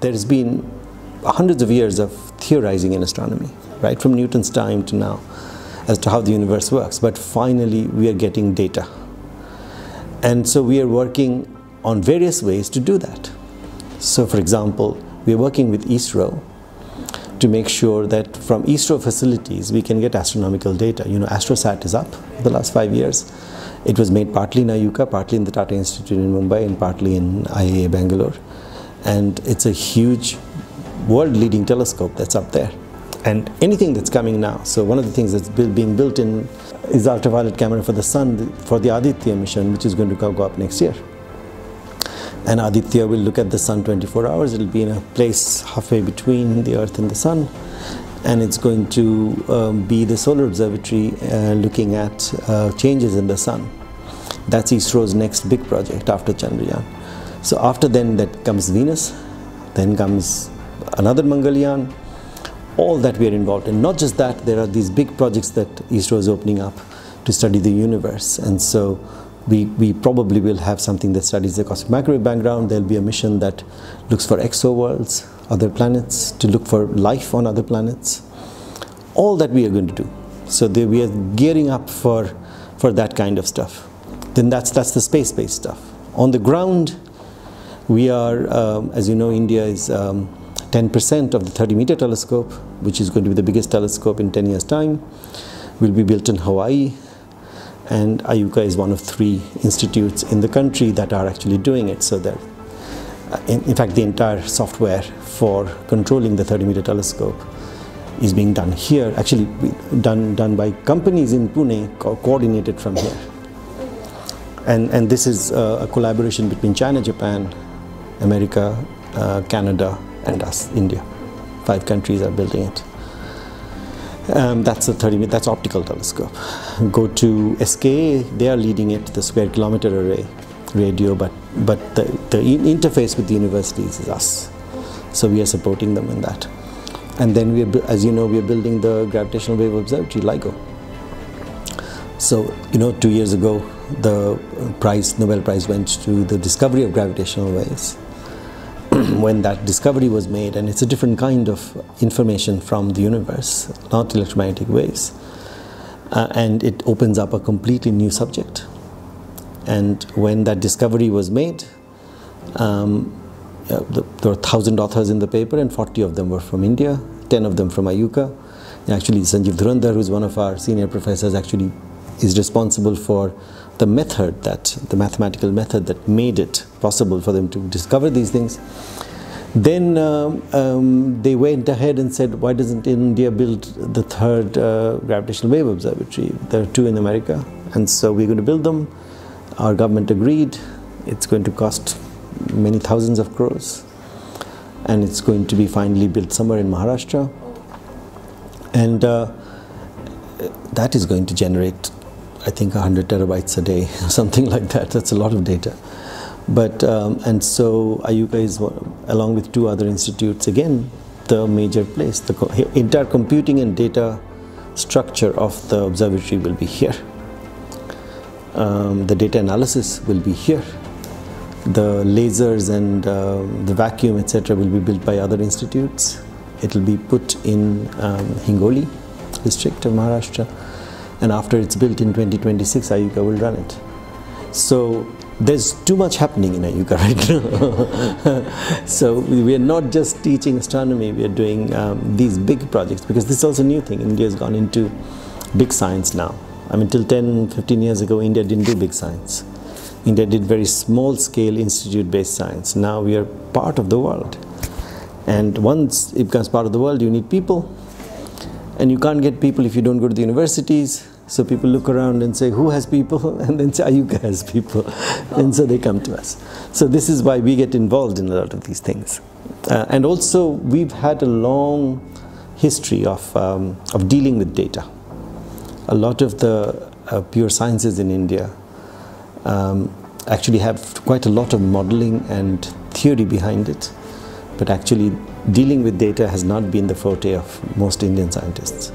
there's been hundreds of years of theorizing in astronomy, right, from Newton's time to now, as to how the universe works. But finally, we are getting data. And so we are working on various ways to do that. So, for example, we are working with ISRO to make sure that from ISRO facilities, we can get astronomical data. You know, AstroSat is up for the last 5 years. It was made partly in IUCAA, partly in the Tata Institute in Mumbai, and partly in IIA, Bangalore. And it's a huge world-leading telescope that's up there. And anything that's coming now, so one of the things that's being built in is ultraviolet camera for the sun for the Aditya mission, which is going to go up next year. And Aditya will look at the sun 24 hours. It'll be in a place halfway between the Earth and the sun. And it's going to be the solar observatory looking at changes in the sun. That's ISRO's next big project after Chandrayaan. So after then, that comes Venus, then comes another Mangalyaan. All that we are involved in. Not just that, there are these big projects that ISRO is opening up to study the universe. And so we probably will have something that studies the cosmic microwave background. There'll be a mission that looks for exoworlds, other planets, to look for life on other planets. All that we are going to do. So we are gearing up for that kind of stuff. Then that's the space-based stuff. On the ground, we are, as you know, India is 10% of the 30-meter telescope, which is going to be the biggest telescope in 10 years' time, will be built in Hawaii. And IUCAA is one of 3 institutes in the country that are actually doing it. So that, in fact, the entire software for controlling the 30-meter telescope is being done here, actually done by companies in Pune, coordinated from here. And this is a collaboration between China, Japan, America, Canada, and us, India. 5 countries are building it. That's the 30-meter, that's optical telescope. Go to SKA, they are leading it, the Square Kilometer Array radio, but the interface with the universities is us. So we are supporting them in that. And then we are, as you know, we are building the gravitational wave observatory, LIGO. So, you know, 2 years ago, the Nobel Prize went to the discovery of gravitational waves. When that discovery was made, and it's a different kind of information from the universe, not electromagnetic waves, and it opens up a completely new subject. And when that discovery was made, there were 1,000 authors in the paper, and 40 of them were from India, 10 of them from IUCAA. And actually, Sanjeev Dhurandar, who's one of our senior professors, actually is responsible for the method, the mathematical method that made it possible for them to discover these things. Then they went ahead and said, why doesn't India build the 3rd gravitational wave observatory? There are 2 in America, and so we're going to build them. Our government agreed. It's going to cost many thousands of crores, and it's going to be finally built somewhere in Maharashtra. And that is going to generate, I think, 100 terabytes a day, something like that. That's a lot of data. But, and so IUCAA is, along with 2 other institutes, again, the major place. The entire computing and data structure of the observatory will be here. The data analysis will be here. The lasers and the vacuum, etc., will be built by other institutes. It will be put in Hingoli district of Maharashtra. And after it's built in 2026, IUCAA will run it. So there's too much happening in IUCAA right now. So we are not just teaching astronomy, we are doing these big projects, because this is also a new thing. India has gone into big science now. I mean, till 10, 15 years ago, India didn't do big science. India did very small-scale, institute-based science. Now we are part of the world. And once it becomes part of the world, you need people. And you can't get people if you don't go to the universities. So people look around and say, who has people? And then say, IUCAA has people. And so they come to us. So this is why we get involved in a lot of these things. And also, we've had a long history of dealing with data. A lot of the pure sciences in India actually have quite a lot of modeling and theory behind it. But actually, dealing with data has not been the forte of most Indian scientists.